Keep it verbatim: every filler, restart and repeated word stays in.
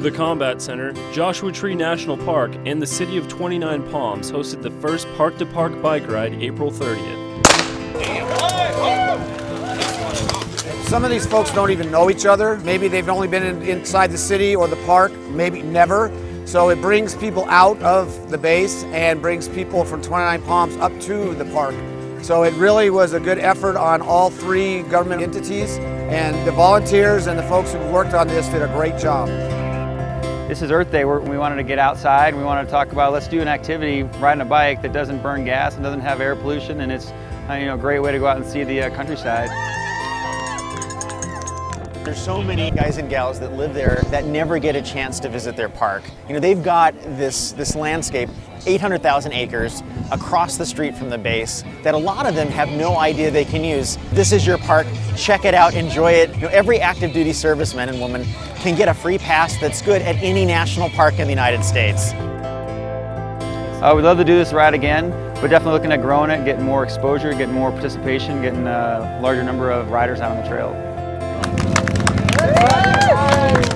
The Combat Center, Joshua Tree National Park, and the City of twenty-nine Palms hosted the first Park to Park Bike Ride April thirtieth. Some of these folks don't even know each other. Maybe they've only been in, inside the city or the park, maybe never. So it brings people out of the base and brings people from twenty-nine Palms up to the park. So it really was a good effort on all three government entities, and the volunteers and the folks who worked on this did a great job. This is Earth Day. We wanted to get outside. We wanted to talk about, let's do an activity riding a bike that doesn't burn gas and doesn't have air pollution, and it's you know, a great way to go out and see the uh, countryside. There's so many guys and gals that live there that never get a chance to visit their park. You know, they've got this, this landscape, eight hundred thousand acres across the street from the base, that a lot of them have no idea they can use. This is your park. Check it out. Enjoy it. You know, every active duty serviceman and woman can get a free pass that's good at any national park in the United States. Uh, we'd love to do this ride again. We're definitely looking at growing it, getting more exposure, getting more participation, getting a larger number of riders out on the trail.